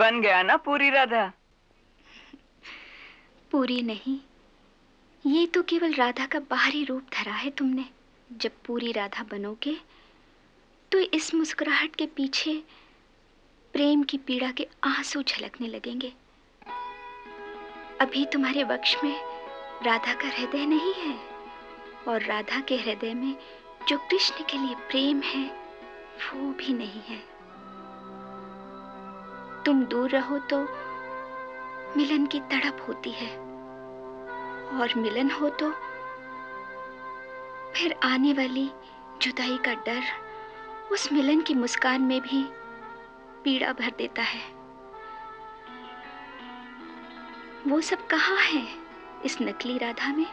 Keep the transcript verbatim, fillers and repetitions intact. बन गया ना पूरी राधा। पूरी नहीं, ये तो केवल राधा का बाहरी रूप धरा है तुमने। जब पूरी राधा बनोगे तो इस मुस्कुराहट के पीछे प्रेम की पीड़ा के आंसू झलकने लगेंगे। अभी तुम्हारे वक्ष में राधा का हृदय नहीं है, और राधा के हृदय में जो कृष्ण के लिए प्रेम है वो भी नहीं है। तुम दूर रहो तो मिलन की तड़प होती है, और मिलन हो तो फिर आने वाली जुदाई का डर उस मिलन की मुस्कान में भी पीड़ा भर देता है। वो सब कहाँ है इस नकली राधा में?